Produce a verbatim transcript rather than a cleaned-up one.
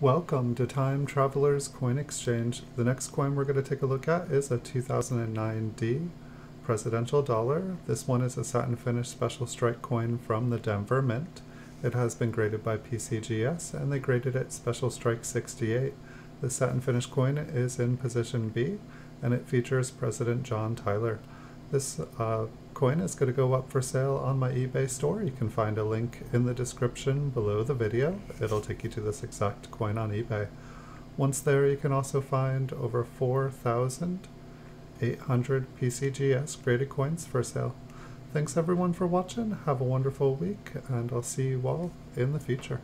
Welcome to Time Traveler's Coin Exchange. The next coin we're going to take a look at is a two thousand nine D presidential dollar. This one is a satin finish special strike coin from the Denver Mint. It has been graded by P C G S and they graded it special strike sixty-eight. The satin finish coin is in position B and it features President John Tyler. This uh, coin is going to go up for sale on my eBay store. You can find a link in the description below the video. It'll take you to this exact coin on eBay. Once there, you can also find over four thousand eight hundred P C G S graded coins for sale. Thanks everyone for watching. Have a wonderful week and I'll see you all in the future.